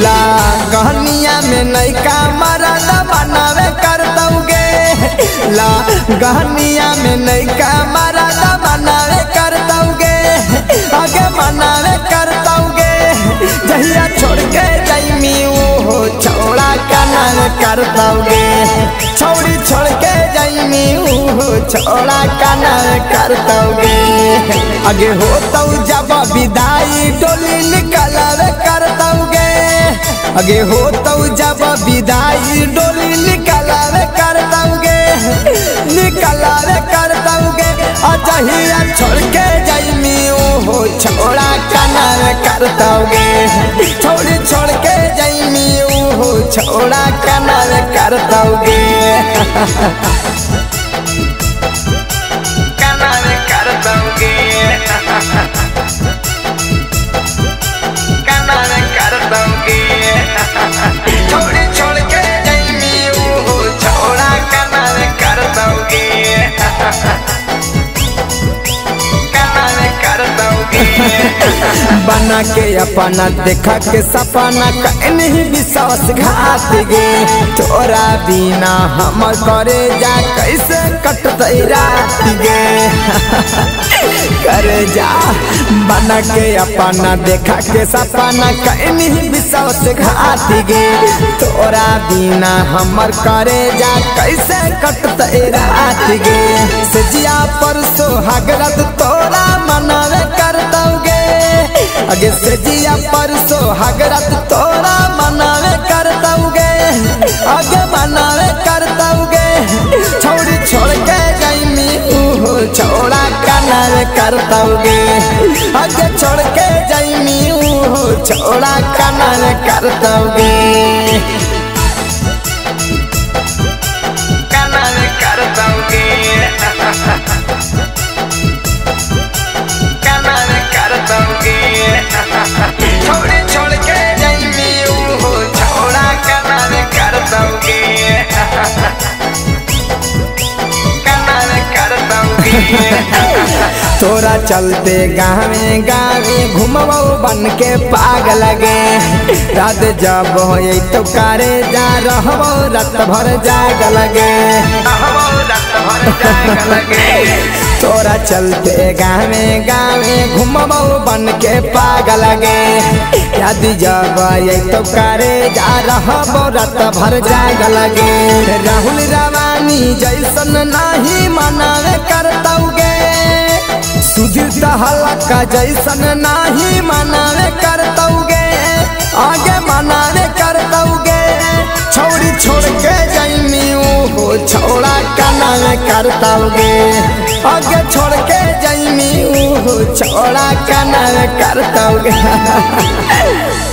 ला गहनिया में नैका मरद बनावे कर दऊगे, ला गहनिया में नैका मरद बनावे कर दऊगे, आगे बनावे कर दऊगे। जहिया छोड़ के जाइमी वो छौड़ा का नाम कर दऊगे, छौड़ी छोड़ के जाइमी वो छौड़ा का नाम कर दऊगे। आगे हो तो जब विदाई डोली निकल कर दऊगे, आगे हो तो जब विदाई डोली निकल कर दऊगे, निकल कर दऊगे। जहिया छोड़ के जाइमी वो छौड़ा का नाम कर दऊगे, छोड़ी छोड़ के जाइमी वो छौड़ा का नाम कर दऊगे। बना के अपना देखा के सपना कहीं विश्वास घात गे, तोरा बिना हमर करे जा कैसे कटते रात गे करे जा। बना के अपना देखा के सपना कहीं विश्वास घात गे, तोरा बिना हमर करे जा कैसे कटते रात गे। सजिया पर सोहागरात तोरा मनावे कर दऊगे, आगे सजिया पर सोहागरात तोरा मनावे कर दऊगे, आगे मनावे कर दऊगे। छोड़ी छोड़ के जाइमी वो छौड़ा का नाम कर दऊगे, आगे छोड़ के जाइमी वो छौड़ा का नाम कर दऊगे। तोरा चलते गावे गावे घुमबो बन के पागल गे, रात जब हो तो करे जा रहबो रात भर जागल गे, रहबो रात भर जागल गे। तोरा चलते गावे गावे घुमबो बन के पागल गे, रात जब हो तो करे जा रहबो रात भर जागल गे। राहुल रवानी जैसन नहीं मनावे कर दऊगे, सुधीर तहलका जैसन नहीं मनावे कर दऊगे, आगे मनावे कर दऊगे। छोड़ी छोड़ के जाइमी वो छौड़ा का नाम कर दऊगे, आगे छोड़ के जाइमी वो छौड़ा का नाम कर दऊगे।